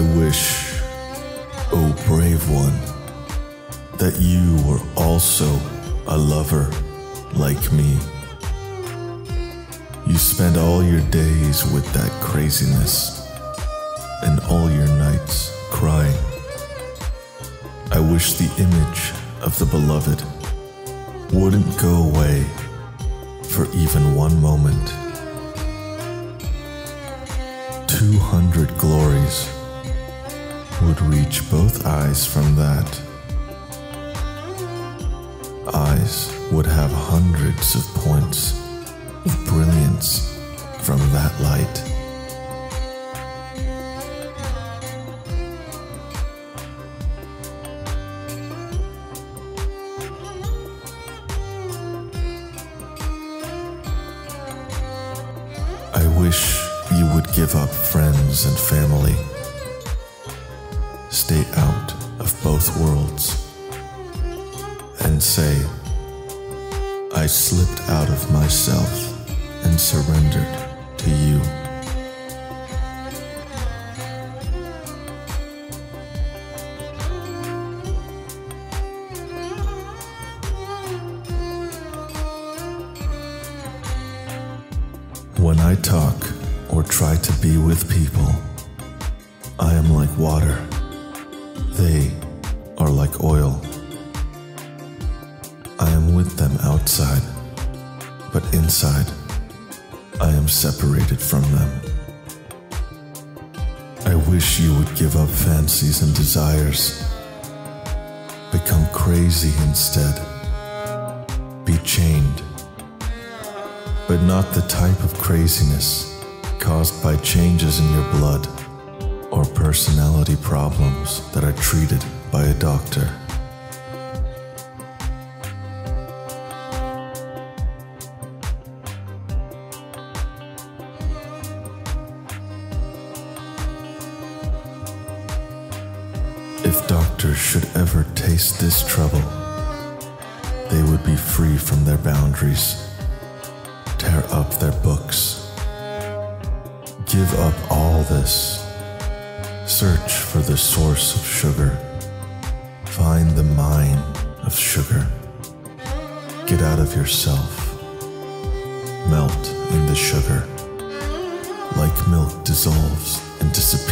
I wish, O brave one, that you were also a lover like me. You spend all your days with that craziness and all your nights crying. I wish the image of the beloved wouldn't go away for even one moment. 200 glories would reach both eyes from that. Eyes would have hundreds of points of brilliance from that light. I wish you would give up friends and family. Stay out of both worlds and say, I slipped out of myself and surrendered to you. When I talk or try to be with people, I am like water. They are like oil. I am with them outside, but inside, I am separated from them. I wish you would give up fancies and desires, become crazy instead, be chained, but not the type of craziness caused by changes in your blood or personality problems that are treated by a doctor. If doctors should ever taste this trouble, they would be free from their boundaries, tear up their books, give up all this, search for the source of sugar, find the mine of sugar, get out of yourself, melt in the sugar, like milk dissolves and disappears.